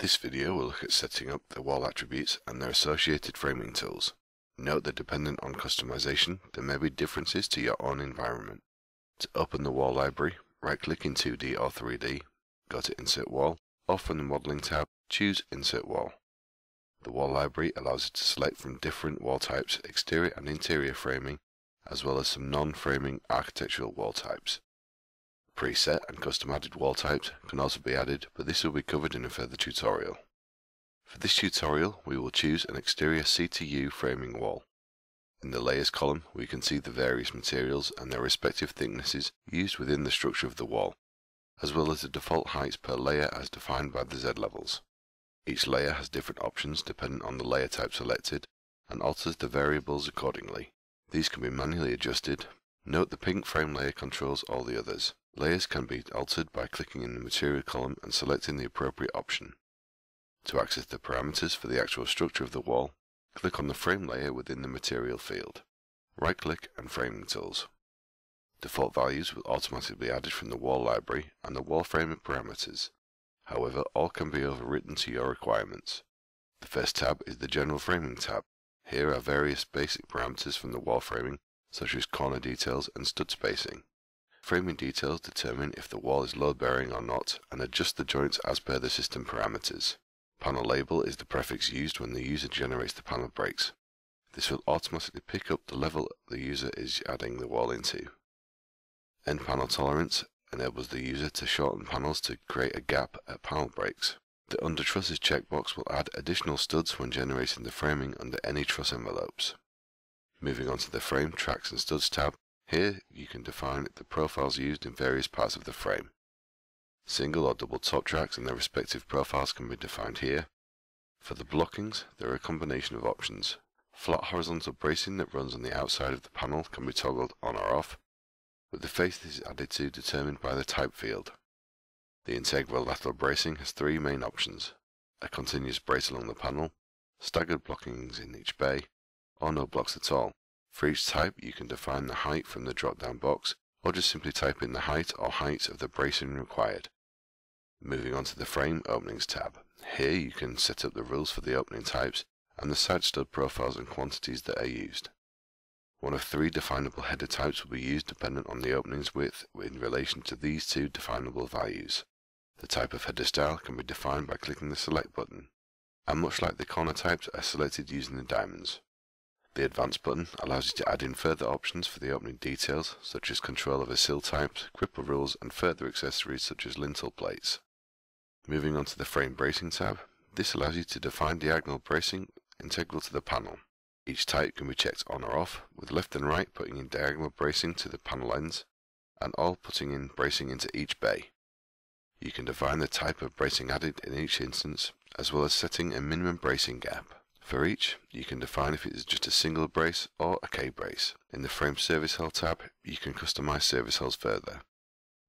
This video will look at setting up the wall attributes and their associated framing tools. Note that dependent on customization, there may be differences to your own environment. To open the wall library, right-click in 2D or 3D, go to Insert Wall, or from the Modeling tab, choose Insert Wall. The wall library allows you to select from different wall types, exterior and interior framing, as well as some non-framing architectural wall types. Preset and custom-added wall types can also be added, but this will be covered in a further tutorial. For this tutorial, we will choose an exterior CTU framing wall. In the Layers column, we can see the various materials and their respective thicknesses used within the structure of the wall, as well as the default heights per layer as defined by the Z levels. Each layer has different options dependent on the layer type selected, and alters the variables accordingly. These can be manually adjusted. Note the pink frame layer controls all the others. Layers can be altered by clicking in the material column and selecting the appropriate option. To access the parameters for the actual structure of the wall, click on the frame layer within the material field. Right-click and framing tools. Default values will automatically be added from the wall library and the wall framing parameters. However, all can be overwritten to your requirements. The first tab is the General Framing tab. Here are various basic parameters from the wall framing, such as corner details and stud spacing. Framing details determine if the wall is load-bearing or not and adjust the joints as per the system parameters. Panel label is the prefix used when the user generates the panel breaks. This will automatically pick up the level the user is adding the wall into. End panel tolerance enables the user to shorten panels to create a gap at panel breaks. The Under Trusses checkbox will add additional studs when generating the framing under any truss envelopes. Moving on to the Frame, Tracks and Studs tab, here you can define the profiles used in various parts of the frame. Single or double top tracks and their respective profiles can be defined here. For the blockings, there are a combination of options. Flat horizontal bracing that runs on the outside of the panel can be toggled on or off, with the face this is added to determined by the type field. The integral lateral bracing has three main options: a continuous brace along the panel, staggered blockings in each bay, or no blocks at all. For each type, you can define the height from the drop-down box, or just simply type in the height or heights of the bracing required. Moving on to the Frame Openings tab. Here you can set up the rules for the opening types and the side stud profiles and quantities that are used. One of three definable header types will be used dependent on the opening's width in relation to these two definable values. The type of header style can be defined by clicking the Select button, and much like the corner types are selected using the diamonds. The Advanced button allows you to add in further options for the opening details, such as control over sill types, cripple rules, and further accessories such as lintel plates. Moving on to the Frame Bracing tab, this allows you to define diagonal bracing integral to the panel. Each type can be checked on or off, with left and right putting in diagonal bracing to the panel ends, and all putting in bracing into each bay. You can define the type of bracing added in each instance, as well as setting a minimum bracing gap. For each, you can define if it is just a single brace or a K-brace. In the Frame Service Hull tab, you can customize service hulls further.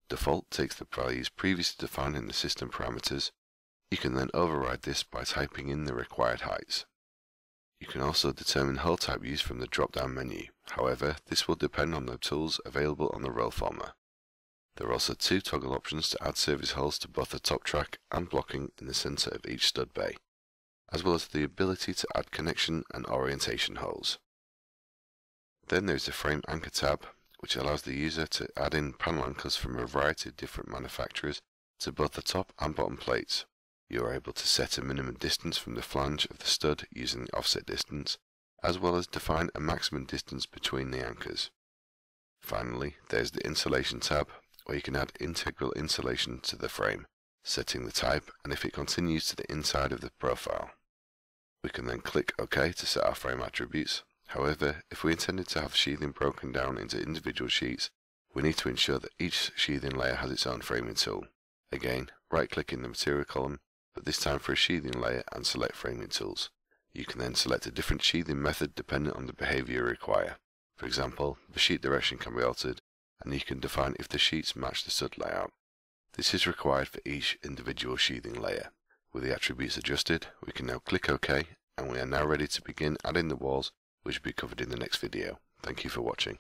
Default takes the values previously defined in the system parameters. You can then override this by typing in the required heights. You can also determine hull type used from the drop-down menu. However, this will depend on the tools available on the roll former. There are also two toggle options to add service hulls to both the top track and blocking in the center of each stud bay, as well as the ability to add connection and orientation holes. Then there is the Frame Anchor tab, which allows the user to add in panel anchors from a variety of different manufacturers to both the top and bottom plates. You are able to set a minimum distance from the flange of the stud using the offset distance, as well as define a maximum distance between the anchors. Finally, there is the Insulation tab, where you can add integral insulation to the frame, setting the type and if it continues to the inside of the profile. We can then click OK to set our frame attributes. However, if we intended to have sheathing broken down into individual sheets, we need to ensure that each sheathing layer has its own framing tool. Again, right-click in the material column, but this time for a sheathing layer, and select Framing Tools. You can then select a different sheathing method depending on the behavior you require. For example, the sheet direction can be altered, and you can define if the sheets match the stud layout. This is required for each individual sheathing layer. With the attributes adjusted, we can now click OK, and we are now ready to begin adding the walls, which will be covered in the next video. Thank you for watching.